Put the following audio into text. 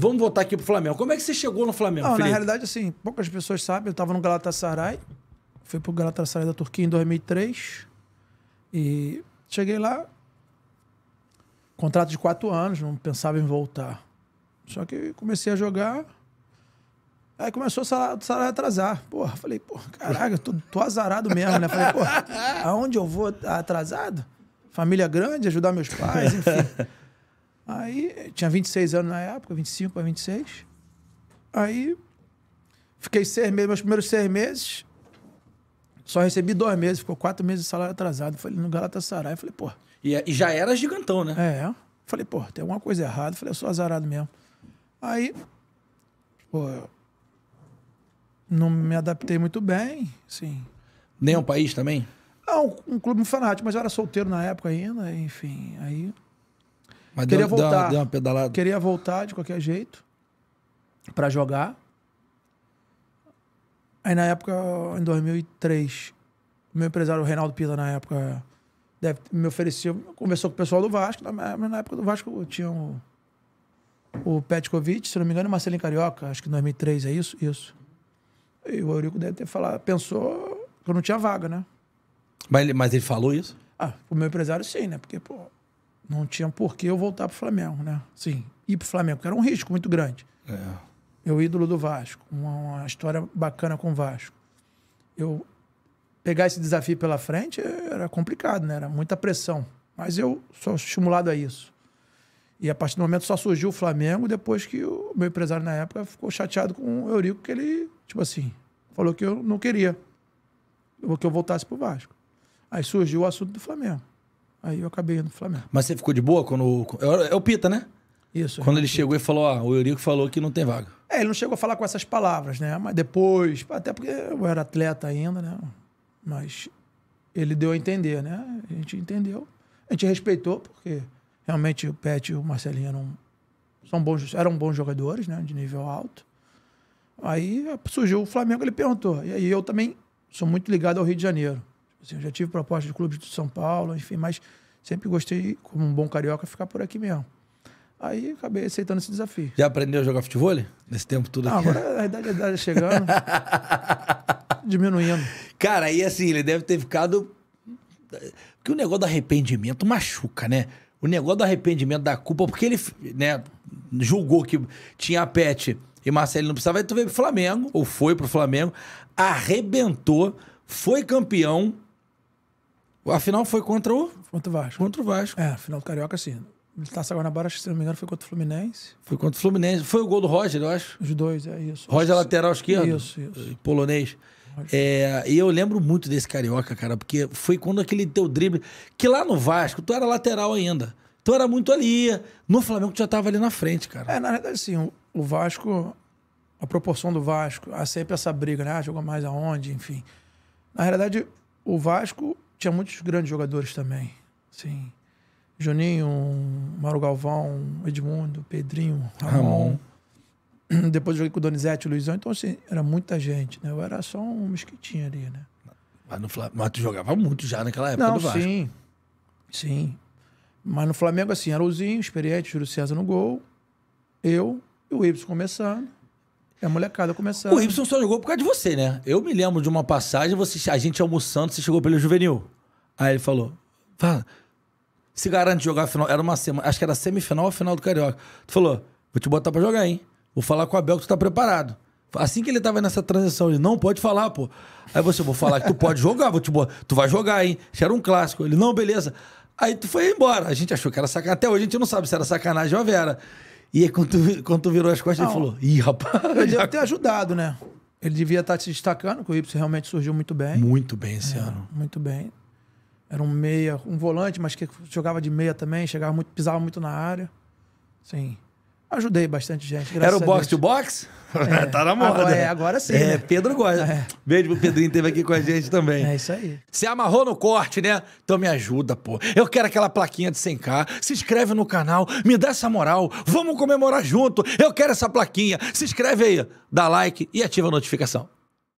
Vamos voltar aqui pro Flamengo. Como é que você chegou no Flamengo, Felipe? Na realidade, assim, poucas pessoas sabem. Eu tava no Galatasaray. Fui pro Galatasaray da Turquia em 2003. E cheguei lá. Contrato de 4 anos. Não pensava em voltar. Só que comecei a jogar. Aí começou o salário atrasar. Porra, falei, porra, caraca, tô azarado mesmo, né? Falei, porra, aonde eu vou atrasado? Família grande, ajudar meus pais, enfim. Aí, tinha 26 anos na época, 25 para 26. Aí, fiquei 6 meses, meus primeiros 6 meses, só recebi 2 meses, ficou 4 meses de salário atrasado. Falei, no Galatasaray, falei, porra. E já era gigantão, né? É. Falei, porra, tem alguma coisa errada. Falei, eu sou azarado mesmo. Aí, porra, não me adaptei muito bem, sim. Nem ao país também? Não, um clube fanático, mas eu era solteiro na época ainda, enfim, aí... Mas queria voltar, deu uma pedalada. Queria voltar de qualquer jeito pra jogar. Aí na época, em 2003, meu empresário, o Reinaldo Pila, na época, me ofereceu, conversou com o pessoal do Vasco, mas na época do Vasco tinha o Petkovic, se não me engano, o Marcelinho Carioca, acho que em 2003, é isso? Isso. E o Eurico deve ter falado, pensou que eu não tinha vaga, né? Mas ele falou isso? Ah, o meu empresário sim, né? Porque, pô, não tinha por que eu voltar pro Flamengo, né? Sim, ir pro Flamengo, que era um risco muito grande. É. Eu ídolo do Vasco, uma história bacana com o Vasco. Eu pegar esse desafio pela frente era complicado, né? Era muita pressão. Mas eu sou estimulado a isso. E a partir do momento só surgiu o Flamengo depois que o meu empresário na época ficou chateado com o Eurico, que ele, tipo assim, falou que eu não queria que eu voltasse pro Vasco. Aí surgiu o assunto do Flamengo. Aí eu acabei indo no Flamengo. Mas você ficou de boa quando... É o Pita, né? Isso. Quando ele chegou e falou, ó, o Eurico falou que não tem vaga. É, ele não chegou a falar com essas palavras, né? Mas depois, até porque eu era atleta ainda, né? Mas ele deu a entender, né? A gente entendeu. A gente respeitou, porque realmente o Pet e o Marcelinho eram bons jogadores, né? De nível alto. Aí surgiu o Flamengo, ele perguntou. E aí eu também sou muito ligado ao Rio de Janeiro. Assim, eu já tive proposta de clubes de São Paulo, enfim, mas sempre gostei, como um bom carioca, ficar por aqui mesmo. Aí acabei aceitando esse desafio. Já aprendeu a jogar futebol nesse tempo tudo aqui? Agora a idade é chegando, diminuindo. Cara, e assim, ele deve ter ficado... Porque o negócio do arrependimento machuca, né? O negócio do arrependimento, da culpa, porque ele, né, julgou que tinha a Pet e Marcelinho não precisava, aí tu veio pro Flamengo, ou foi pro Flamengo, arrebentou, foi campeão... Afinal, foi contra o... Contra o Vasco. Contra o Vasco. É, final do Carioca, sim. Taça Guanabara, acho que, se não me engano, foi contra o Fluminense. Foi contra o Fluminense. Foi o gol do Roger, eu acho. Os dois, é isso. Roger lateral esquerdo. Isso. Polonês. É, e eu lembro muito desse Carioca, cara, porque foi quando aquele teu drible... Que lá no Vasco, tu era lateral ainda. Tu era muito ali. No Flamengo, tu já tava ali na frente, cara. É, na verdade, assim, o Vasco... A proporção do Vasco, há sempre essa briga, né? Ah, jogou mais aonde, enfim. Na realidade, o Vasco... Tinha muitos grandes jogadores também. Sim. Juninho, Mauro Galvão, Edmundo, Pedrinho, Ramon. Depois eu joguei com o Donizete e o Luizão. Então, assim, era muita gente, né? Eu era só um mosquitinho ali, né? Mas no Flamengo, mas tu jogava muito já naquela época. Não, do Vasco. Sim. Sim. Mas no Flamengo, assim, era o Zinho, experiente, Júlio César no gol. Eu e o Ríbson começando. É a molecada começando. O Ríbson só jogou por causa de você, né? Eu me lembro de uma passagem, você, a gente almoçando, você chegou pelo Juvenil. Aí ele falou, fala, se garante jogar a final. Era uma semana, acho que era semifinal ou final do Carioca. Tu falou, vou te botar pra jogar, hein? Vou falar com o Abel que tu tá preparado. Assim que ele tava nessa transição, ele, não, pode falar, pô. Aí você, vou falar que tu pode jogar, vou te botar. Tu vai jogar, hein? Isso era um clássico. Ele, não, beleza. Aí tu foi embora. A gente achou que era sacanagem. Até hoje a gente não sabe se era sacanagem ou era. E aí, quando tu virou as costas, não, ele falou... Ih, rapaz... Eu devo ter ajudado, né? Ele devia estar se destacando, que o Ríbson realmente surgiu muito bem. Muito bem esse ano. Muito bem. Era um meia, um volante, mas que jogava de meia também, chegava muito, pisava muito na área. Sim. Ajudei bastante gente, graças a Deus. Era o boxe-to-box? É. Tá na moda. Agora sim. É, né? Pedro gosta. É. Beijo pro Pedrinho, teve aqui com a gente também. É isso aí. Se amarrou no corte, né? Então me ajuda, pô. Eu quero aquela plaquinha de 100K. Se inscreve no canal, me dá essa moral. Vamos comemorar junto. Eu quero essa plaquinha. Se inscreve aí, dá like e ativa a notificação.